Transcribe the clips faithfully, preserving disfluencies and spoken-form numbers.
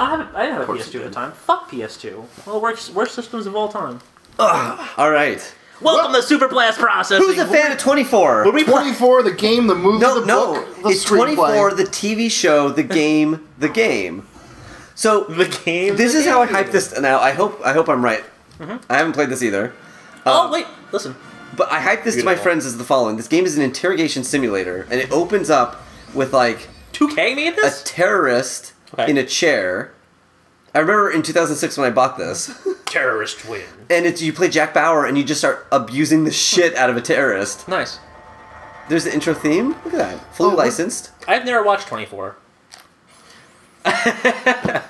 I haven't. I didn't have a P S two at the time. Fuck P S two. One of the worst, worst systems of all time. Ugh. All right. Welcome what? to Super Blast Processing. Who's a fan of twenty-four? twenty-four, the game, the movie, no, the no. book, the It's twenty-four, play. the T V show, the game, the game. So the game. This the is game. how I hype this. Now I hope I hope I'm right. Mm-hmm. I haven't played this either. Um, oh wait, listen. But I hyped this Beautiful. to my friends as the following: this game is an interrogation simulator, and it opens up with like two K made this? A terrorist okay. in a chair. I remember in two thousand six when I bought this. Terrorist win. And it's you play Jack Bauer and you just start abusing the shit out of a terrorist. Nice. There's the intro theme. Look at that. Fully oh, licensed. I've never watched twenty-four. I've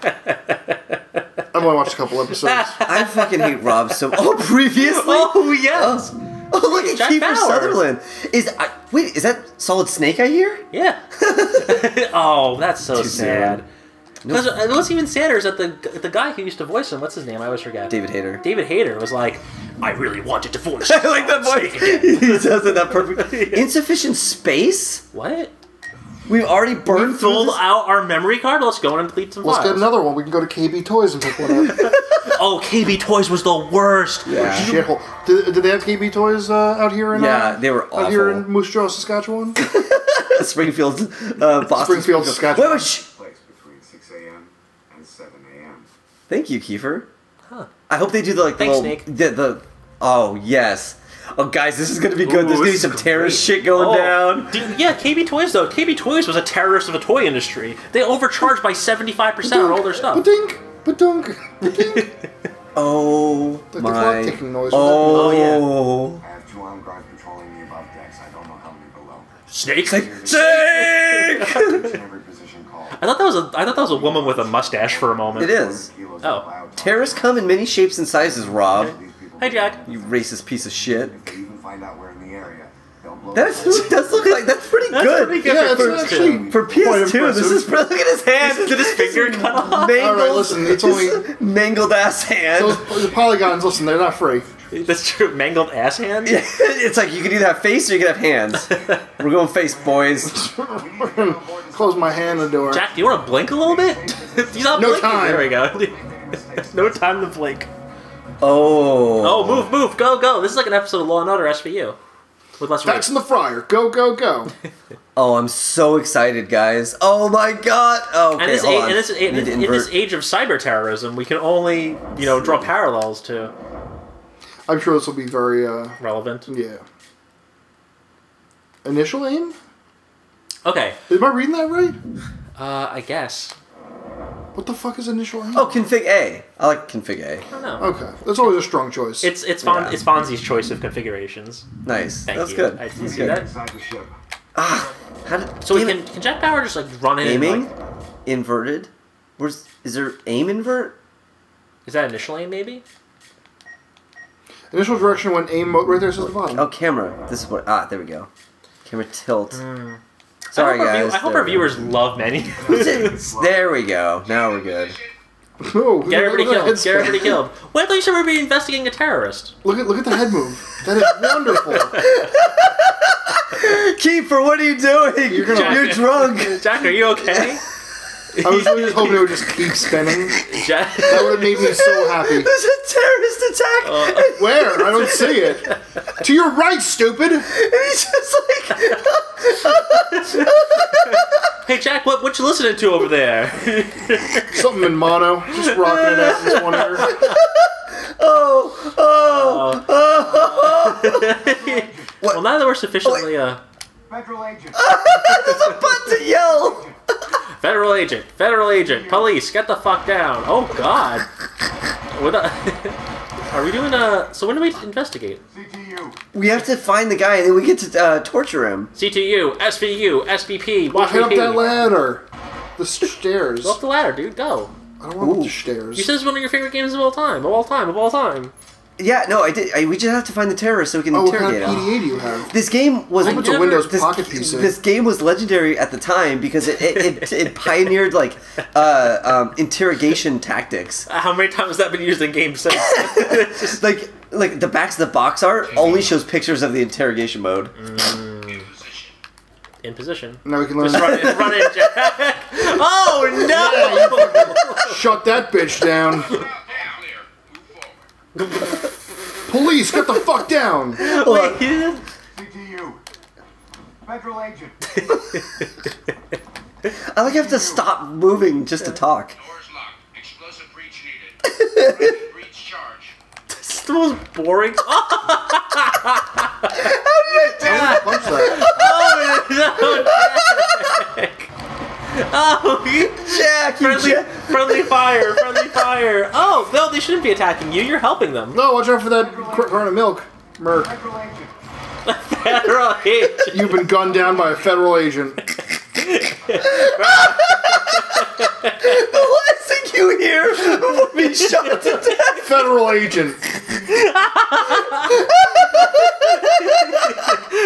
only watched a couple episodes. I fucking hate Rob so much. Oh, previously? Oh, yes. Oh, oh look at Jack Kiefer Bauer. Sutherland. Is I, Wait, is that Solid Snake I hear? Yeah. Oh, that's so Too sad. sad. Because nope. what's even sadder is that the the guy who used to voice him, what's his name? I always forget. David Hayter. David Hayter was like, I really wanted to voice. I like that voice. He does it that perfect. Yeah. Insufficient space. What? We've already burned. We filled this? out our memory card. Let's go and complete some. Let's files. get another one. We can go to K B Toys and pick one up. Oh, K B Toys was the worst. Yeah. You... Did, did they have K B Toys uh, out here in? Yeah, uh, they were awful. Out here in Moose Jaw, Saskatchewan. Springfield, uh, Boston. Springfield, Saskatchewan. Wait, wait, seven A M Thank you, Kiefer. Huh. I hope they do the like Thanks, the, little, the the oh yes. Oh guys, this is gonna be good. Ooh, There's gonna be some terrorist shit going oh. down. Dude, yeah, K B Toys though. K B Toys was a terrorist of the toy industry. They overcharged by seventy-five percent on all their stuff. Ba-dink, ba-dunk, ba-dink. Oh like my! The clock noise oh. oh yeah. I have two armed guards patrolling the above decks. I don't know how many below. Snake, snake, snake. I thought that was a I thought that was a woman with a mustache for a moment. It is. Oh, terrorists come in many shapes and sizes, Rob. Okay. Hi, Jack. You racist piece of shit. That does look like that's pretty that's good. Pretty good yeah, for, that's actually for P S two. This is look at his hand. Did his finger cut off? Mangled, All right, listen, it's only mangled ass hand. Those, the polygons, listen, they're not free. That's true. Mangled ass hand. Yeah, it's like you can either have face or you can have hands. We're going face, boys. Close my hand the door. Jack, do you want to blink a little bit? He's not no blinking. time. There we go. No time to blink. Oh. Oh, move, move, go, go. This is like an episode of Law and Order: S V U. With less That's in the fryer. Go, go, go. Oh, I'm so excited, guys. Oh my god. Oh, okay, and this hold age, on. And this, in, in, in this age of cyber terrorism, we can only you know draw parallels to. I'm sure this will be very uh, relevant. Yeah. Initial aim. Okay. Am I reading that right? Uh, I guess. What the fuck is initial aim? Oh, config A. I like config A. I don't know. Okay, that's always a strong choice. It's it's Fon yeah. it's Fonzie's choice of configurations. Nice. Thank that's you. good. I didn't see good. that. Ah, how did, so we can can Jack Bauer just like run in aiming and, like, inverted? Where's is there aim invert? Is that initial aim maybe? Initial direction when aim mode right there says the bottom. Oh, camera. This is what ah there we go. Camera tilt. Mm. Sorry, guys. I hope our viewers love menus. There we go. Now we're good. Oh, get everybody killed. Get everybody killed. What if you were investigating a terrorist? Look at look at the head move. That is wonderful. Kiefer, what are you doing? You're, gonna, Jack, you're drunk. Jack, are you okay? I was really just hoping it would just keep spinning. Jack. That would have made me so happy. There's a terrorist attack. Uh, Where? I don't see it. To your right, stupid. And he's just like... Hey, Jack, what, what you listening to over there? Something in mono. Just rocking it out this one ear. Oh, oh, oh. oh. What? Well, now that we're sufficiently... Oh, uh... Federal agent. There's a button to yell. Federal agent, federal agent, police, get the fuck down. Oh, God. What a, are we doing a... So when do we investigate? C T U. We have to find the guy and then we get to uh, torture him. C T U, S V U, S B P, watch well, Hit up that ladder. The stairs. Go up the ladder, dude, go. I don't want the stairs. You said it's one of your favorite games of all time, of all time, of all time. Yeah, no, I did. I, we just have to find the terrorist so we can oh, interrogate him. What kind of P D A do you have? This game was I hope it's a Windows Pocket P C. This game was legendary at the time because it it, it, it pioneered like uh, um, interrogation tactics. How many times has that been used in games since? like like the backs of the box art only shows pictures of the interrogation mode. Mm. in position. Now we can learn. Just run it, run it, Jack. Oh no! Yeah, shut that bitch down. Police, get the fuck down! Wait, C T U, federal agent. I like have to stop moving just to talk. Doors locked. Explosive breach needed. Breach charge. This is the most boring. How did I do that? Oh, no, Jack. Oh, Jack! Friendly, Jack. friendly fire! Friendly fire! Oh, no, they shouldn't be attacking you. You're helping them. No, watch out for that carton of milk, Merc. Federal agent. You've been gunned down by a federal agent. The last thing you hear before being shot to death. Federal agent.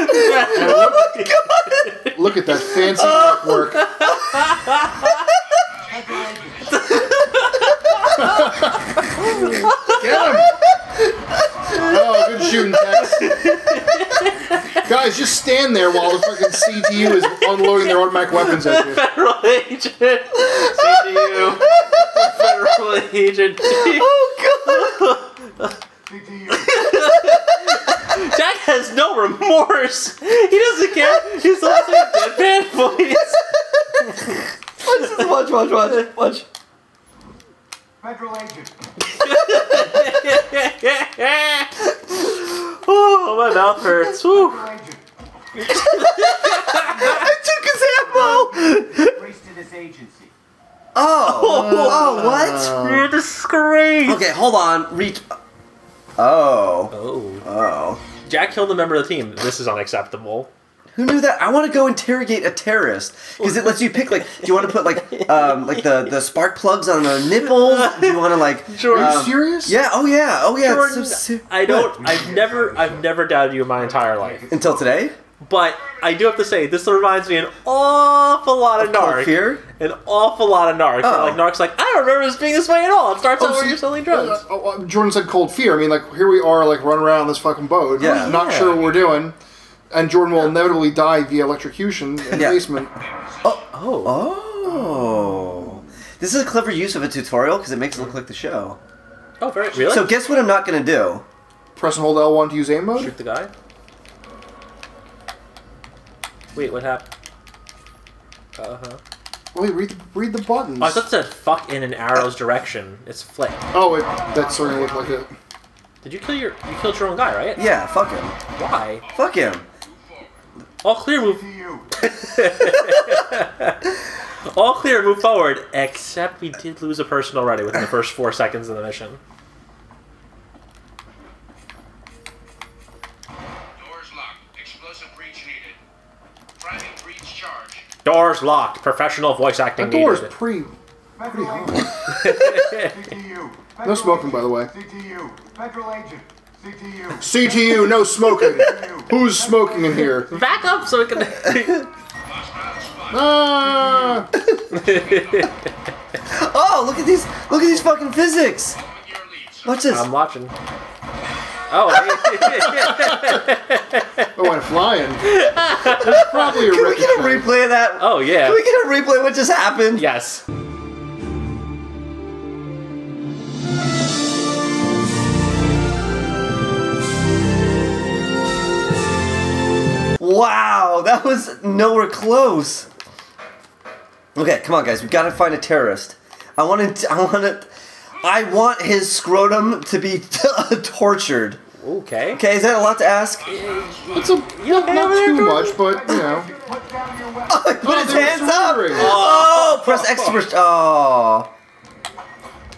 Oh my God! Look at that fancy oh. artwork. Get him! Oh, good shooting, Tex. Guys, just stand there while the fucking C T U is unloading their automatic weapons at you. Federal agent. C T U. Federal agent. Oh God. C T U. Jack has no remorse. He doesn't care. He's also a deadpan voice. Watch, watch, watch, watch. Federal agent. Oh, my mouth hurts. Woo. I took his ammo. Race to this agency. Oh. Oh, oh what? You're a disgrace. Okay, hold on. Reach. Oh. Oh. Oh. Jack killed a member of the team. This is unacceptable. Who knew that? I want to go interrogate a terrorist because it lets you pick. Like, do you want to put like, um, like the the spark plugs on their nipples? Do you want to like? Jordan, um, are you serious? Yeah. Oh yeah. Oh yeah. Jordan, it's so I don't. What? I've never. I've never doubted you in my entire life until today. But I do have to say, this reminds me an awful lot of, of NARC. Cold Fear? An awful lot of NARC. Oh. Like NARC's like, I don't remember this being this way at all. It starts oh, out so where you're selling drugs. Uh, oh, uh, Jordan said Cold Fear. I mean, like here we are, like running around this fucking boat, yeah. not yeah. sure what we're doing. And Jordan will inevitably die via electrocution in the yeah. basement. Oh. oh, oh! This is a clever use of a tutorial because it makes it look like the show. Oh, very really. So guess what I'm not going to do? Press and hold L one to use aim mode. Shoot the guy. Wait, what happened? Uh huh. Wait, read the, read the buttons. Oh, I thought it said "fuck" in an arrow's direction. It's flick. Oh, it, that sort of looked like it. Did you kill your? You killed your own guy, right? Yeah. Fuck him. Why? Fuck him. All clear, move. All clear, move forward. Except we did lose a person already within the first four seconds of the mission. Doors locked. Explosive breach needed. Private breach charge. Doors locked. Professional voice acting needed. Doors pre. Pretty hard. C T U. No smoking, by the way. C T U. Federal agent. C T U. C T U, no smoking. Who's smoking in here? Back up so we can. Ah! Oh, look at these! Look at these fucking physics! Watch this. I'm watching. Oh! Oh, I'm flying. That's probably a Can we get a replay of that? Oh yeah. Can we get a replay of what just happened? Yes. Wow, that was nowhere close. Okay, come on, guys. We've got to find a terrorist. I want to. I want to. I want his scrotum to be tortured. Okay. Okay, is that a lot to ask? It's a, not, not too much, but you know. Oh, he put oh, his hands up. Oh, oh, press X to. Oh.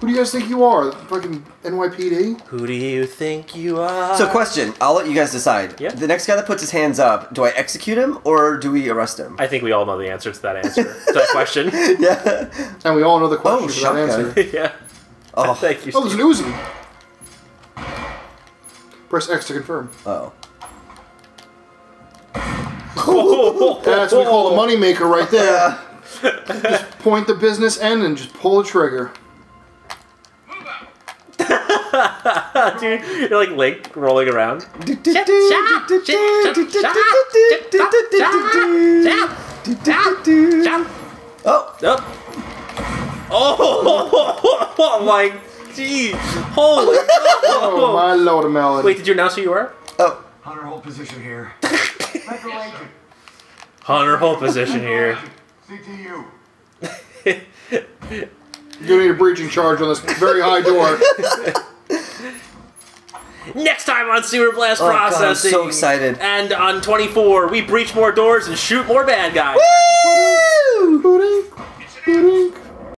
Who do you guys think you are? Fucking N Y P D? Who do you think you are? So question, I'll let you guys decide. Yep. The next guy that puts his hands up, do I execute him or do we arrest him? I think we all know the answer to that answer. to that question. Yeah. And we all know the question oh, to that answer. Yeah. Oh, thank you. Oh, there's an Uzi. Press X to confirm. Uh oh. That's what we call a moneymaker right there. Just point the business end and just pull the trigger. Dude, you're like Link rolling around. Chip, chop, chip, chop, chop, chop, chop, chop, chop, my jeez. Holy oh, my lord of melon. Wait, did you announce who you are? Oh. Hunter, hold position here. Hunter, hold position here. C T U. You need a breaching charge on this very high door. Next time on Super Blast oh, Processing. God, I'm so excited. And on twenty-four, we breach more doors and shoot more bad guys. Woo!